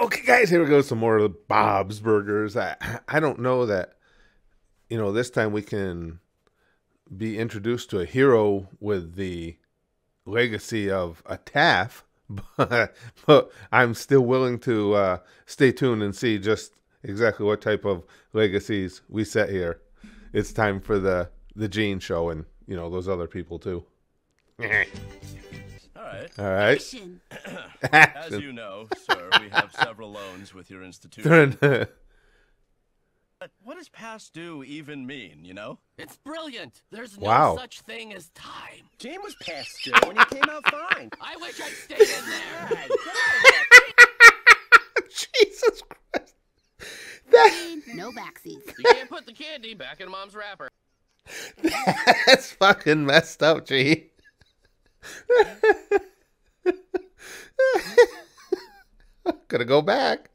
Okay, guys, here we go. Some more of the Bob's Burgers. I don't know that, you know, this time we can be introduced to a hero with the legacy of a Taff, but I'm still willing to stay tuned and see just exactly what type of legacies we set here. It's time for the Gene show and, you know, those other people, too. All right. Action. As you know, sir, we have several loans with your institution. But what does past due even mean, you know? It's brilliant. There's no such thing as time. Gene was past due when he came out fine. I wish I'd stayed in there. Jesus Christ. That... No backseats. You can't put the candy back in Mom's wrapper. That's fucking messed up, Gene. Gonna go back.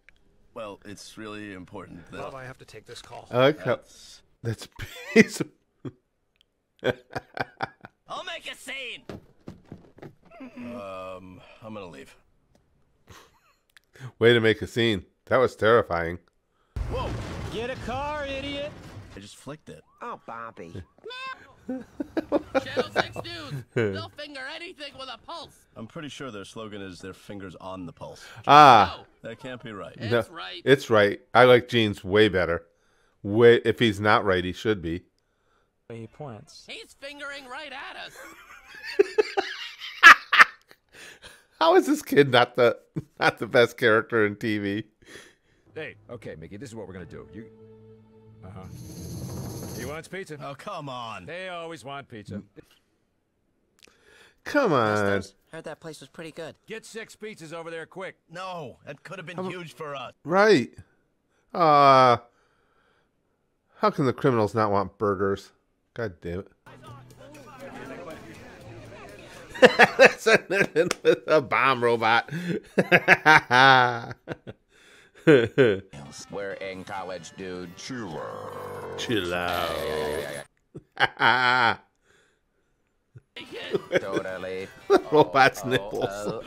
Well, it's really important that I have to take this call. That's piece of... I'll make a scene. I'm gonna leave. Way to make a scene. That was terrifying. Whoa! Get a car, idiot! I just flicked it. Oh, Bobby. Channel 6 dudes, they'll finger anything with a pulse. I'm pretty sure their slogan is their fingers on the pulse. That can't be right. It's right. It's right. I like Gene's way better. If he's not right, he should be. He points. He's fingering right at us. How is this kid not the best character in TV? Hey, okay, Mickey, this is what we're gonna do. You. He wants pizza. Oh, come on. They always want pizza. Come on. Heard that place was pretty good. Get 6 pizzas over there quick. No, that could have been huge for us. Right. How can the criminals not want burgers? God damn it. That's a bomb robot. We're in college, dude. Chill out. Yeah. Totally. Robot's nipples.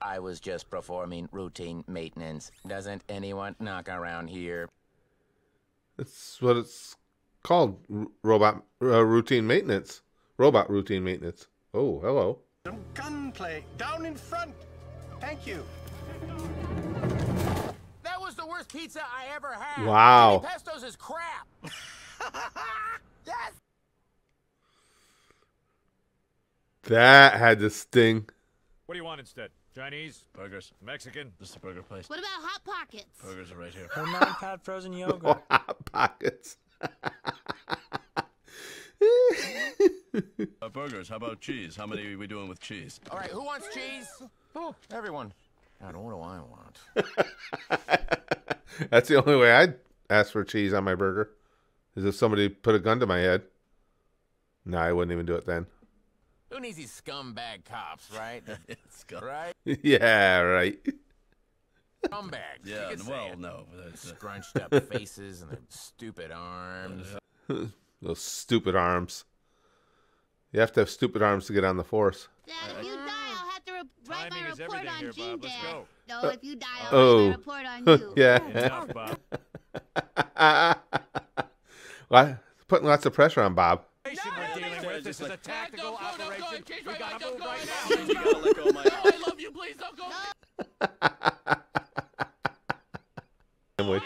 I was just performing routine maintenance. Doesn't anyone knock around here? That's what it's called. Routine maintenance. Robot routine maintenance. Oh, hello. Some gunplay down in front. Thank you. The worst pizza I ever had. Wow. Jimmy Pesto's is crap. Yes. That had to sting. What do you want instead? Chinese? Burgers. Mexican? This is the burger place. What about Hot Pockets? Burgers are right here. Her mom had frozen yogurt. Oh, Hot Pockets. Burgers. How about cheese? How many are we doing with cheese? All right. Who wants cheese? Oh, everyone. God, what do I want? That's the only way I'd ask for cheese on my burger, is if somebody put a gun to my head. No, I wouldn't even do it then. Who needs these scumbag cops, right? Yeah, right. Scumbags. Yeah, well, no. Scrunched up faces and their stupid arms. Those stupid arms. You have to have stupid arms to get on the force. Dad, you die. Write my report on Gene, Dad. No, if you die, I'll write my report on you. Yeah. Enough, Bob. Well, putting lots of pressure on Bob. This is a tactical operation. We got to move right now. You gotta let go of my... I love you, please don't go. No.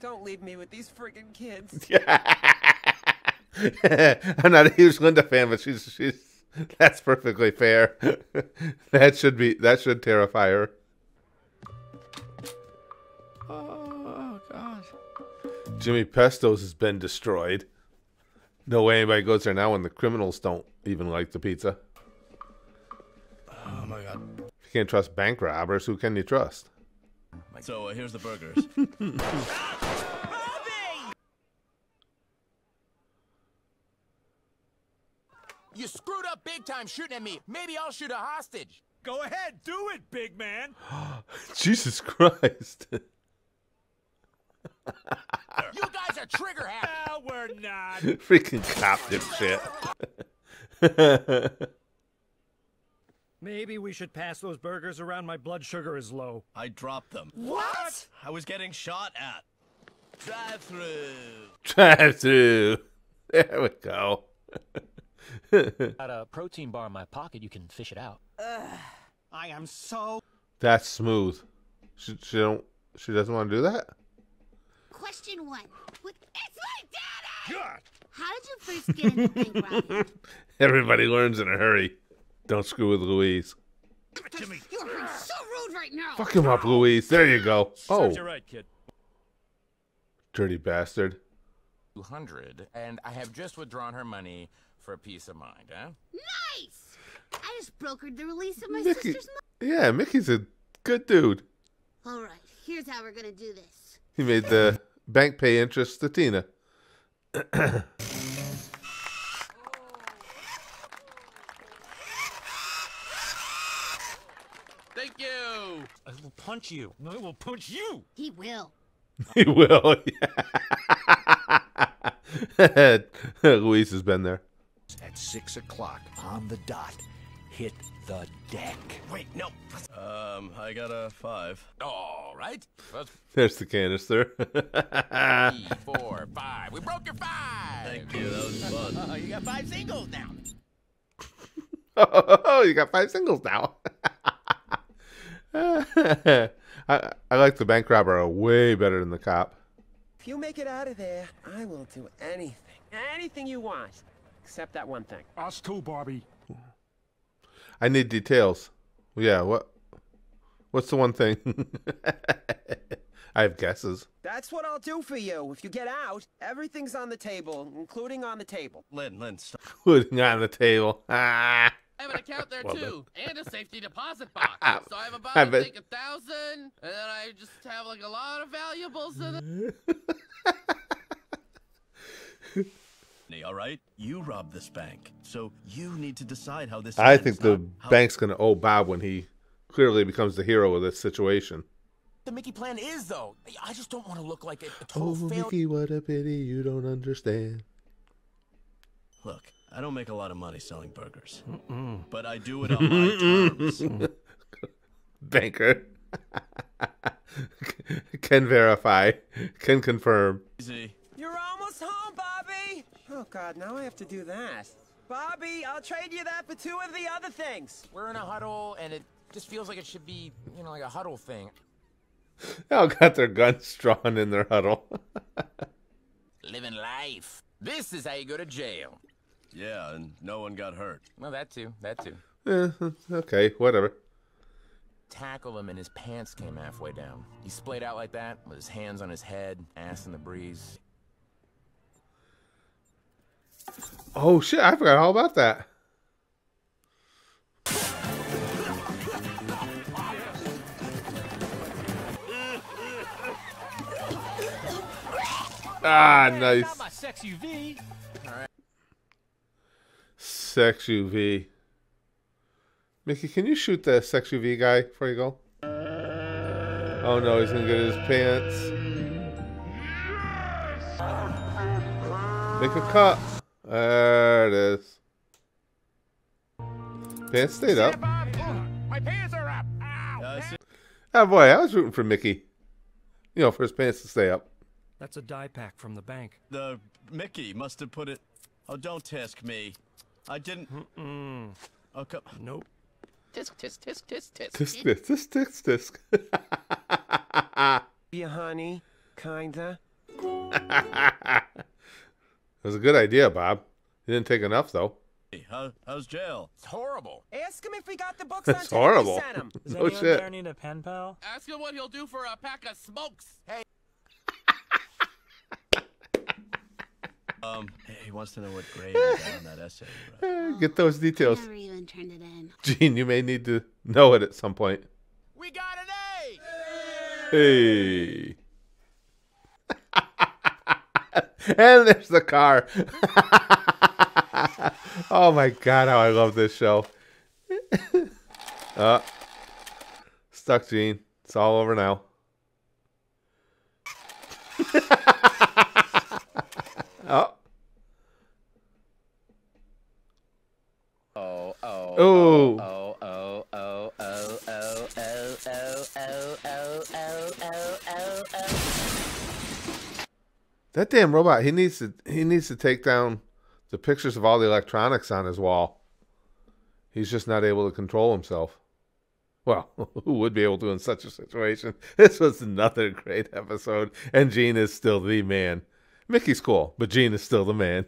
Don't leave me with these friggin' kids. Yeah. I'm not a huge Linda fan, but she's that's perfectly fair. that should terrify her. Oh gosh. Jimmy Pesto's has been destroyed. No way anybody goes there now when the criminals don't even like the pizza. Oh my god. If you can't trust bank robbers, who can you trust? So here's the burgers. You screwed up big time shooting at me. Maybe I'll shoot a hostage. Go ahead. Do it, big man. Jesus Christ. You guys are trigger happy. No, we're not. Freaking cop this shit. Maybe we should pass those burgers around. My blood sugar is low. I dropped them. What? I was getting shot at. Drive-through. Drive-through. There we go. Got a protein bar in my pocket. You can fish it out. I am so... That's smooth. She doesn't want to do that? Question one. It's my daddy! God! How did you first get in the thing, Robbie? Everybody learns in a hurry. Don't screw with Louise. Jimmy. You are being so rude right now. Fuck him up, Louise. There you go. Oh. You're right, kid. Dirty bastard. 200, and I have just withdrawn her money for peace of mind, huh? Nice! I just brokered the release of my sister's money. Yeah, Mickey's a good dude. All right, here's how we're going to do this. He made the bank pay interest to Tina. Thank you. I will punch you. I will punch you. He will. He will. Yeah. Luis has been there. At 6 o'clock on the dot, hit the deck. Wait, no. I got a 5. All right. There's the canister. 3, 4, 5. We broke your 5. Thank you. That was fun. You got 5 singles now. Oh, you got 5 singles now. I like the bank robber way better than the cop. If you make it out of there, I will do anything. Anything you want. Except that one thing. Us too, Barbie. I need details. Yeah, what's the one thing? I have guesses. That's what I'll do for you. If you get out, everything's on the table, including on the table. Lynn, stop. Including on the table. Ah. I have an account there, too, and a safety deposit box. So I have about, I think, 1,000, and then I just have, like, a lot of valuables in it. All right? You robbed this bank, so you need to decide how this... I think the bank's going to owe Bob when he clearly becomes the hero of this situation. The Mickey plan is, though. I just don't want to look like a total failure. Oh, Mickey, what a pity you don't understand. Look. I don't make a lot of money selling burgers, but I do it on my terms. Banker. Can verify. Can confirm. Easy. You're almost home, Bobby. Oh, God, now I have to do that. Bobby, I'll trade you that for 2 of the other things. We're in a huddle, and it just feels like it should be, you know, like a huddle thing. They all got their guns drawn in their huddle. Living life. This is how you go to jail. Yeah, and no one got hurt. Well, that too. That too. Yeah, okay, whatever. Tackle him and his pants came halfway down. He splayed out like that with his hands on his head, ass in the breeze. Oh, shit. I forgot all about that. Ah, nice. Not my sex UV. All right. Sex UV. Mickey, can you shoot the sex UV guy before you go? Oh no, he's gonna get his pants. Make a cut. There it is. Pants stayed up. My pants are up. Oh boy, I was rooting for Mickey. You know, for his pants to stay up. That's a die pack from the bank. The Mickey must have put it. Oh, don't task me. I didn't. Oh, come. Nope. Tisk, tisk, tisk, tisk, tisk. Tisk, tisk, tisk, tisk, tisk. Yeah, honey. Kinda. That was a good idea, Bob. You didn't take enough, though. Hey, how's jail? It's horrible. Ask him if we got the books on tape. It's horrible. Does anyone there need a pen pal? Ask him what he'll do for a pack of smokes. Hey. He wants to know what grade I got on that essay. Right? Get those details. I never even turned it in. Gene, you may need to know it at some point. We got an A! Hey! And there's the car. Oh my God, how I love this show. Stuck, Gene. It's all over now. Oh. Oh, oh, oh, oh, oh, That damn robot, he needs to take down the pictures of all the electronics on his wall. He's just not able to control himself. Well, who would be able to in such a situation? This was another great episode, and Gene is still the man. Mickey's cool, but Gene is still the man.